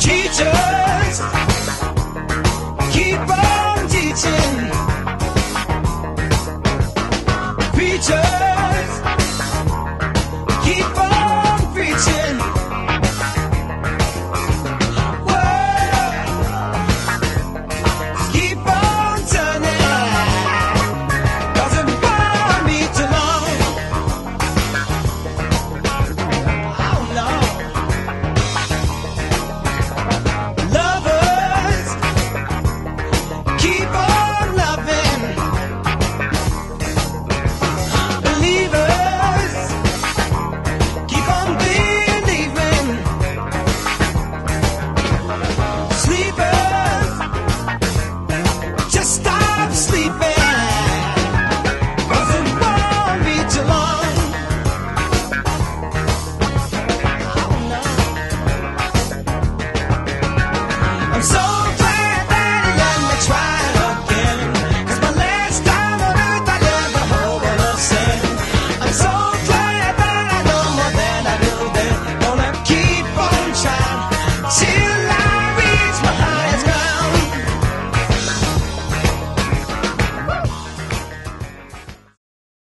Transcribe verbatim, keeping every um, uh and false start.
Teacher!